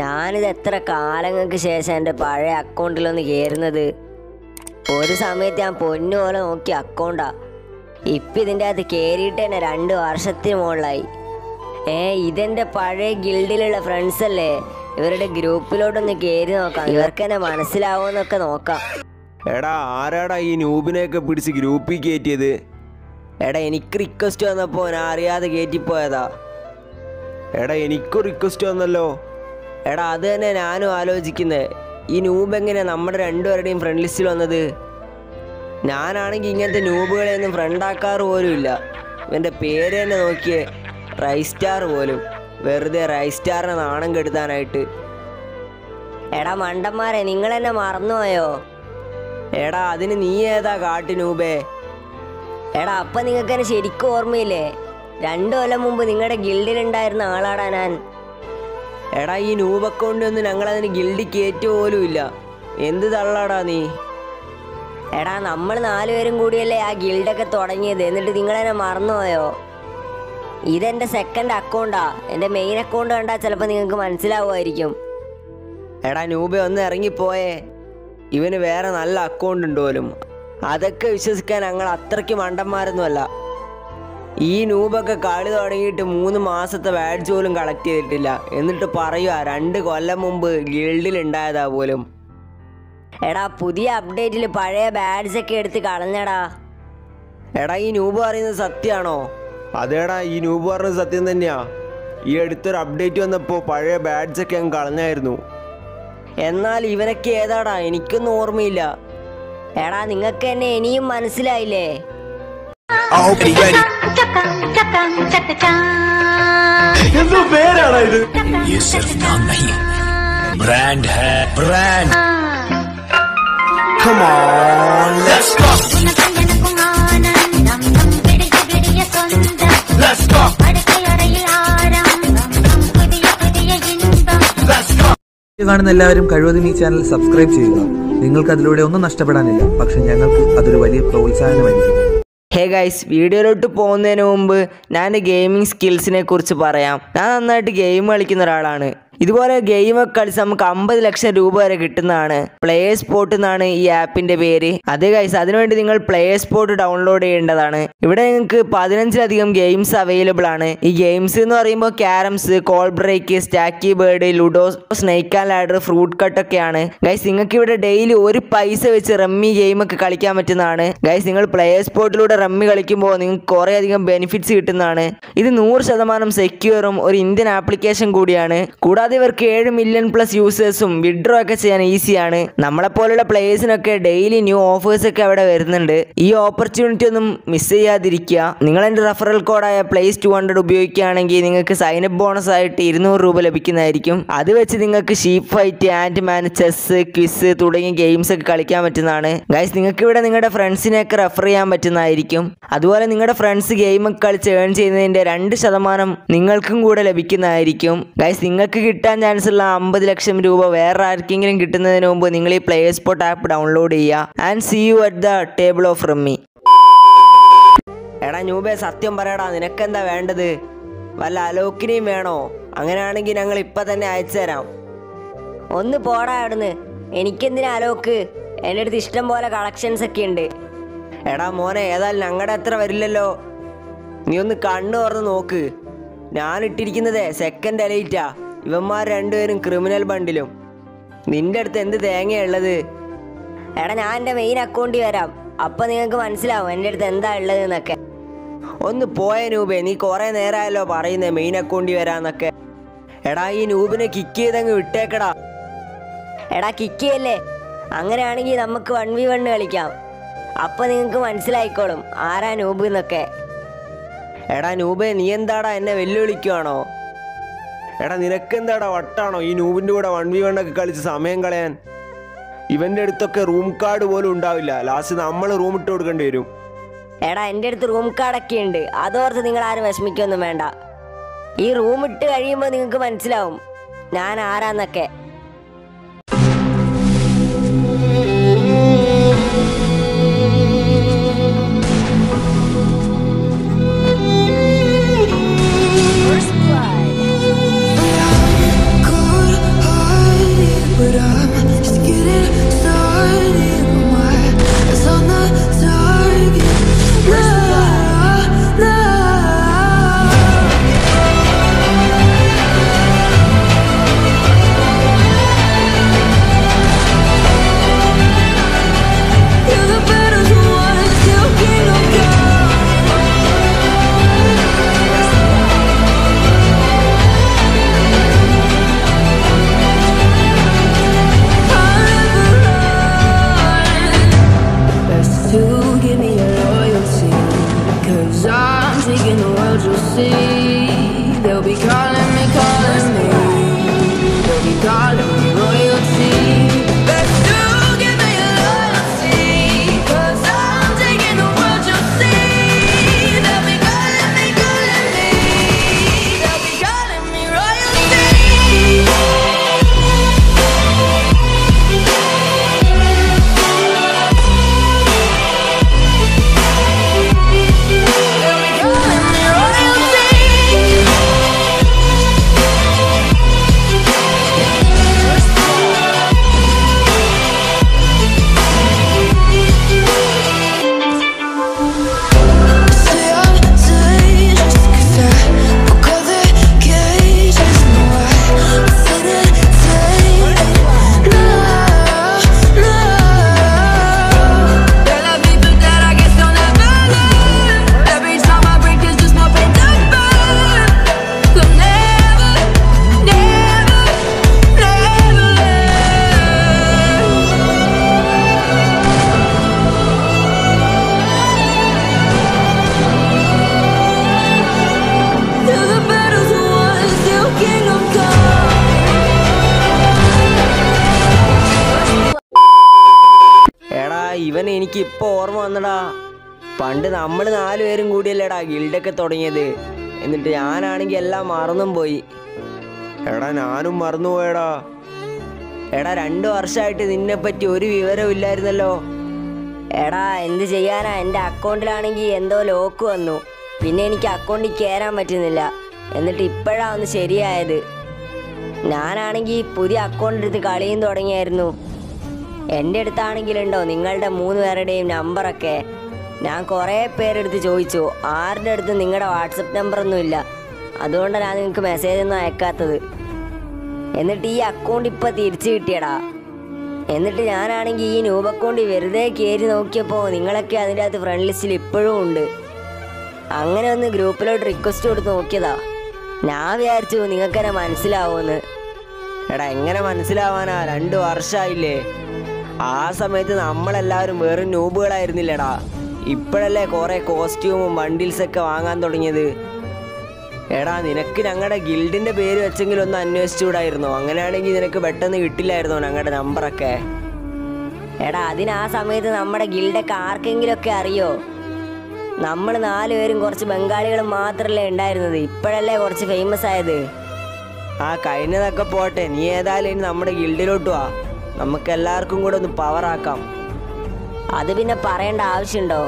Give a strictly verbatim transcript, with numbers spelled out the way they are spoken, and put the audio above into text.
ഞാനിത് എത്ര കാലങ്ങൾക്ക് ശേഷം എൻ്റെ പഴയ അക്കൗണ്ടിലൊന്ന് കയറുന്നത്. ഒരു സമയത്ത് ഞാൻ പൊന്നുപോലെ നോക്കിയ അക്കൗണ്ടാണ്, ഇപ്പം ഇതിൻ്റെ അകത്ത് കയറിയിട്ട് തന്നെ രണ്ട് വർഷത്തിന് മുകളിലായി. ഏ ഇതെൻ്റെ പഴയ ഗിൽഡിലുള്ള ഫ്രണ്ട്സല്ലേ, ഇവരുടെ ഗ്രൂപ്പിലോട്ടൊന്ന് കയറി നോക്കാം, ഇവർക്ക് തന്നെ മനസ്സിലാവുമെന്നൊക്കെ നോക്കാം. എടാ ആരാടാ ഈ നൂബിനെയൊക്കെ പിടിച്ച് ഗ്രൂപ്പിൽ കയറ്റിയത്? എടാ എനിക്ക് റിക്വസ്റ്റ് വന്നപ്പോൾ ഞാൻ അറിയാതെ കയറ്റിപ്പോയതാ. എടാ എനിക്കും റിക്വസ്റ്റ് വന്നല്ലോ. എടാ അത് തന്നെ ഞാനും ആലോചിക്കുന്നത്, ഈ നൂബ് എങ്ങനെയാണ് നമ്മുടെ രണ്ടുപേരുടെയും ഫ്രണ്ട് ലിസ്റ്റിൽ വന്നത്? ഞാനാണെങ്കിൽ ഇങ്ങനത്തെ നൂബുകളെയൊന്നും ഫ്രണ്ടാക്കാറ് പോലും ഇല്ല. ഇവൻ്റെ പേര് തന്നെ നോക്കിയേ, റൈസ്റ്റാർ പോലും, വെറുതെ റൈസ്റ്റാറിനെ നാണം കെടുത്താനായിട്ട്. എടാ മണ്ടന്മാരെ, നിങ്ങളെന്നെ മറന്നുപോയോ? എടാ അതിന് നീ ഏതാ കാട്ടി നൂബേ? എടാ അപ്പം നിങ്ങൾക്കെന്നെ ശരിക്കും ഓർമ്മയില്ലേ? രണ്ടു കൊല്ലം മുമ്പ് നിങ്ങളുടെ ഗിൽഡിലുണ്ടായിരുന്ന ആളാടാ ഞാൻ. എടാ ഈ നൂബ് അക്കൗണ്ടിലൊന്നും ഞങ്ങളതിന് ഗിൽഡി കയറ്റു പോലും ഇല്ല. എന്ത് തള്ളാടാ നീ? എടാ നമ്മൾ നാലുപേരും കൂടിയല്ലേ ആ ഗിൽഡൊക്കെ തുടങ്ങിയത്, എന്നിട്ട് നിങ്ങളെന്നെ മറന്നുപോയോ? ഇതെൻ്റെ സെക്കൻഡ് അക്കൗണ്ടാ, എൻ്റെ മെയിൻ അക്കൗണ്ട് കണ്ടാൽ ചിലപ്പോൾ നിങ്ങൾക്ക് മനസ്സിലാവുമായിരിക്കും. എടാ നൂബെ ഒന്ന് ഇറങ്ങിപ്പോയേ, ഇവന് വേറെ നല്ല അക്കൗണ്ട് ഉണ്ടോലും അതൊക്കെ വിശ്വസിക്കാൻ ഞങ്ങൾ അത്രയ്ക്ക് മണ്ടന്മാരൊന്നുമല്ല. ഈ നൂബൊക്കെ കളി തുടങ്ങിയിട്ട് മൂന്ന് മാസത്തെ വാഡ്ജ് പോലും കളക്ട് ചെയ്തിട്ടില്ല, എന്നിട്ട് പറയുക രണ്ട് കൊല്ലം മുമ്പ് ഗിൽഡിലുണ്ടായതാ പോലും. എടാ പുതിയ അപ്ഡേറ്റിൽ പഴയ ബാഡ്ജൊക്കെ എടുത്ത് കളഞ്ഞടാ. എടാ ഈ നൂബ് പറയുന്നത് സത്യമാണോ? അതേടാ ഈ നൂബ് പറയുന്നത് സത്യം തന്നെയാ. ഈ അടുത്തൊരു അപ്ഡേറ്റ് വന്നപ്പോൾ പഴയ ബാഡ്ജൊക്കെ അങ്ങ് കളഞ്ഞായിരുന്നു. എന്നാൽ ഇവനൊക്കെ ഏതാടാ? എനിക്കൊന്നും ഓർമ്മയില്ല. എടാ നിങ്ങൾക്ക് തന്നെ ഇനിയും മനസ്സിലായില്ലേ? കാണുന്ന എല്ലാവരും കഴിവതും ഈ ചാനൽ സബ്സ്ക്രൈബ് ചെയ്യുക. നിങ്ങൾക്ക് അതിലൂടെ ഒന്നും നഷ്ടപ്പെടാനില്ല, പക്ഷെ ഞങ്ങൾക്ക് അതൊരു വലിയ പ്രോത്സാഹനമായിരിക്കും. ഹേ ഗൈസ്, വീഡിയോയിലോട്ട് പോകുന്നതിന് മുമ്പ് ഞാൻ ഗെയിമിംഗ് സ്കിൽസിനെ കുറിച്ച് പറയാം. ഞാൻ നന്നായിട്ട് ഗെയിം കളിക്കുന്ന ഒരാളാണ്. ഇതുപോലെ ഗെയിമൊക്കെ കളിച്ച് നമുക്ക് അമ്പത് ലക്ഷം രൂപ വരെ കിട്ടുന്നതാണ്. പ്ലേ സ്പോട്ട് എന്നാണ് ഈ ആപ്പിൻ്റെ പേര്. അതേ ഗൈസ്, അതിനുവേണ്ടി നിങ്ങൾ പ്ലേ സ്പോട്ട് ഡൗൺലോഡ് ചെയ്യേണ്ടതാണ്. ഇവിടെ നിങ്ങൾക്ക് പതിനഞ്ചിലധികം ഗെയിംസ് അവൈലബിൾ ആണ്. ഈ ഗെയിംസ് എന്ന് പറയുമ്പോൾ carroms, call break, stacky bird, ludo, snake and ladder, fruit കട്ടൊക്കെയാണ്. ഗൈസ് നിങ്ങൾക്ക് ഇവിടെ ഡെയിലി ഒരു പൈസ വെച്ച് റമ്മി ഗെയിമൊക്കെ കളിക്കാൻ പറ്റുന്നതാണ്. ഗൈസ് നിങ്ങൾ പ്ലേ സ്പോട്ടിലൂടെ റമ്മി കളിക്കുമ്പോൾ നിങ്ങൾക്ക് കുറേ അധികം ബെനിഫിറ്റ്സ് കിട്ടുന്നതാണ്. ഇത് നൂറ് ശതമാനം സെക്യൂറും ഒരു ഇന്ത്യൻ ആപ്ലിക്കേഷൻ കൂടിയാണ്. കൂടാതെ ഇവർക്ക് ഏഴ് മില്യൺ പ്ലസ് യൂസേഴ്സും വിഡ്രോ ഒക്കെ ചെയ്യാൻ ഈസിയാണ്. നമ്മളെപ്പോലുള്ള പ്ലേയേഴ്സിനൊക്കെ ഡെയിലി ന്യൂ ഓഫേഴ്സ് ഒക്കെ അവിടെ വരുന്നുണ്ട്. ഈ ഓപ്പർച്യൂണിറ്റി ഒന്നും മിസ് ചെയ്യാതിരിക്കുക. നിങ്ങൾ എൻ്റെ റെഫറൽ കോഡായ പ്ലേസ് ടു ഹൺഡ്രഡ് ഉപയോഗിക്കുകയാണെങ്കിൽ നിങ്ങൾക്ക് സൈനപ്പ് ബോണസ് ആയിട്ട് ഇരുന്നൂറ് രൂപ ലഭിക്കുന്നതായിരിക്കും. അത് വെച്ച് നിങ്ങൾക്ക് sheep fight, and man, chess, quiz തുടങ്ങിയ ഗെയിംസ് ഒക്കെ കളിക്കാൻ പറ്റുന്നതാണ്. ഗൈസ് നിങ്ങൾക്ക് ഇവിടെ നിങ്ങളുടെ ഫ്രണ്ട്സിനെയൊക്കെ റെഫർ ചെയ്യാൻ പറ്റുന്നതായിരിക്കും. അതുപോലെ നിങ്ങളുടെ ഫ്രണ്ട്സ് ഗെയിമൊക്കെ കളിച്ച് ഏൺ ചെയ്യുന്നതിൻ്റെ രണ്ട് ശതമാനം നിങ്ങൾക്കും കൂടെ ലഭിക്കുന്നതായിരിക്കും. ഗൈസ് നിങ്ങൾക്ക് കിട്ടാൻ ചാൻസ് ഉള്ള അമ്പത് ലക്ഷം രൂപ വേറെ ആർക്കെങ്കിലും കിട്ടുന്നതിന് മുമ്പ് നിങ്ങൾ ഈ പ്ലേ സ്പോട്ട് ആപ്പ് ഡൗൺലോഡ് ചെയ്യുക. And see you at the table of rummy. എടാ നൂബേ സത്യം പറയടാ, നിനക്കെന്താ വേണ്ടത്? വല്ല അലോക്കിനെയും വേണോ? അങ്ങനെയാണെങ്കിൽ ഞങ്ങൾ ഇപ്പം തന്നെ അയച്ചു തരാം. ഒന്ന് പോടാ അവിടുന്ന്, എനിക്കെന്തിനാ അലോക്ക്, എൻ്റെ അടുത്ത് ഇഷ്ടം പോലെ കളക്ഷൻസ് ഒക്കെ ഉണ്ട്. എടാ മോനെ ഏതായാലും ഞങ്ങളുടെ അത്ര വരില്ലല്ലോ, നീ ഒന്ന് കണ്ണു തുറന്ന് നോക്ക്. ഞാനിട്ടിരിക്കുന്നത് സെക്കൻഡ് എലൈറ്റാ, ഇവന്മാർ രണ്ടുപേരും ക്രിമിനൽ ബണ്ടിലും. നിന്റെ അടുത്ത് എന്ത് തേങ്ങയുള്ളത്? എടാ ഞാൻ എൻ്റെ മെയിൻ അക്കൗണ്ടിൽ വരാം, അപ്പം നിങ്ങൾക്ക് മനസ്സിലാവും എൻ്റെ അടുത്ത് എന്താ ഉള്ളത് എന്നൊക്കെ. ഒന്ന് പോയ നൂബേ, നീ കുറേ നേരമായല്ലോ പറയുന്നേ മെയിൻ അക്കൗണ്ടിൽ വരാമെന്നൊക്കെ. എടാ ഈ നൂബിനെ കിക്ക് ചെയ്തങ്ങ് വിട്ടേക്കടാ. എടാ കിക്ക് ചെയ്യല്ലേ, അങ്ങനെയാണെങ്കിൽ നമുക്ക് വൺ വി വൺ കളിക്കാം, അപ്പം നിങ്ങൾക്ക് മനസ്സിലായിക്കോളും ആരാ നൂബ് എന്നൊക്കെ. എടാ നൂബേ നീ എന്താടാ എന്നെ വെല്ലുവിളിക്കുവാണോ? എടാ നിനക്കെന്താടാ വട്ടാണോ ഈ നൂബിൻ്റെ കൂടെ വൺ വി വണ്ണൊക്കെ കളിച്ച് സമയം കളയാൻ? ഇവൻ്റെ അടുത്തൊക്കെ റൂം കാർഡ് പോലും ഉണ്ടാവില്ല, ലാസ്റ്റ് നമ്മൾ റൂം ഇട്ട് കൊടുക്കേണ്ടി വരും. എടാ എൻ്റെ അടുത്ത് റൂം കാർഡൊക്കെ ഉണ്ട്, അതോർത്ത് നിങ്ങളാരും വിഷമിക്കൊന്നും വേണ്ട. ഈ റൂം ഇട്ട് കഴിയുമ്പോൾ നിങ്ങൾക്ക് മനസ്സിലാവും ഞാൻ ആരാന്നൊക്കെ. Oh ഇവൻ എനിക്ക് ഇപ്പോൾ ഓർമ്മ വന്നടാ. പണ്ട് നമ്മൾ നാലു പേരും കൂടിയല്ലേടാ ഗിൽഡൊക്കെ തുടങ്ങിയത്. എന്നിട്ട് ഞാനാണെങ്കിൽ എല്ലാം മറന്നും പോയി. എടാ ഞാനും മറന്നുപോയടാ. എടാ രണ്ടു വർഷമായിട്ട് നിന്നെപ്പറ്റി ഒരു വിവരവും ഇല്ലായിരുന്നല്ലോ. എടാ എന്ത് ചെയ്യാനാ, എൻ്റെ അക്കൗണ്ടിലാണെങ്കിൽ എന്തോ ലോക്ക് വന്നു. പിന്നെ എനിക്ക് അക്കൗണ്ടിൽ കയറാൻ പറ്റുന്നില്ല. എന്നിട്ട് ഇപ്പോഴാ ഒന്ന് ശരിയായത്. ഞാനാണെങ്കിൽ പുതിയ അക്കൗണ്ട് എടുത്ത് കളിയും തുടങ്ങിയായിരുന്നു. എൻ്റെ അടുത്താണെങ്കിലുണ്ടോ നിങ്ങളുടെ മൂന്ന് പേരുടെയും നമ്പറൊക്കെ. ഞാൻ കുറേ പേരെടുത്ത് ചോദിച്ചു, ആരുടെ അടുത്ത് നിങ്ങളുടെ വാട്സപ്പ് നമ്പറൊന്നുമില്ല. അതുകൊണ്ടാണ് ഞാൻ നിങ്ങൾക്ക് മെസ്സേജ് ഒന്നും അയക്കാത്തത്. എന്നിട്ട് ഈ അക്കൗണ്ട് ഇപ്പോൾ തിരിച്ചു കിട്ടിയടാ. എന്നിട്ട് ഞാനാണെങ്കിൽ ഈ ന്യൂബ് അക്കൗണ്ട് വെറുതെ കയറി നോക്കിയപ്പോൾ നിങ്ങളൊക്കെ അതിൻ്റെ അകത്ത് ഫ്രണ്ട് ലിസ്റ്റിൽ ഇപ്പോഴും ഉണ്ട്. അങ്ങനെ ഒന്ന് ഗ്രൂപ്പിലോട്ട് റിക്വസ്റ്റ് കൊടുത്ത് നോക്കിയതാ. ഞാൻ വിചാരിച്ചു നിങ്ങൾക്ക് എന്നെ മനസ്സിലാവുമെന്ന്. എടാ എങ്ങനെ മനസ്സിലാവാനാ, രണ്ട് വർഷമായില്ലേ. ആ സമയത്ത് നമ്മളെല്ലാവരും വെറും ന്യൂബുകളായിരുന്നില്ലടാ. ഇപ്പോഴല്ലേ കുറേ കോസ്റ്റ്യൂമും ബണ്ടിൽസൊക്കെ വാങ്ങാൻ തുടങ്ങിയത്. എടാ നിനക്ക് ഞങ്ങളുടെ ഗിൽഡിൻ്റെ പേര് വെച്ചെങ്കിലും ഒന്ന് അന്വേഷിച്ചുകൂടായിരുന്നോ? അങ്ങനെയാണെങ്കിൽ നിനക്ക് പെട്ടെന്ന് കിട്ടില്ലായിരുന്നോ ഞങ്ങളുടെ നമ്പറൊക്കെ? എടാ അതിന് ആ സമയത്ത് നമ്മുടെ ഗിൽഡൊക്കെ ആർക്കെങ്കിലുമൊക്കെ അറിയോ? നമ്മൾ നാലു പേരും കുറച്ച് ബംഗാളികളും മാത്രമല്ലേ ഉണ്ടായിരുന്നത്. ഇപ്പോഴല്ലേ കുറച്ച് ഫേമസ് ആയത്. ആ കഴിഞ്ഞതൊക്കെ പോട്ടെ, നീ ഏതായാലും ഇനി നമ്മുടെ ഗിൽഡിലോട്ട് വാ. നമുക്കെല്ലാവർക്കും കൂടെ ഒന്ന് പവറാക്കാം. അത് പിന്നെ പറയേണ്ട ആവശ്യമുണ്ടോ?